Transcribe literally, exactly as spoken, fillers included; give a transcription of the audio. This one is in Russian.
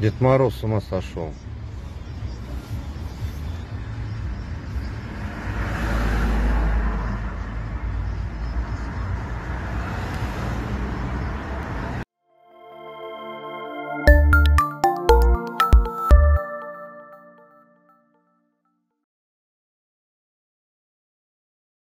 Дед Мороз с ума сошел.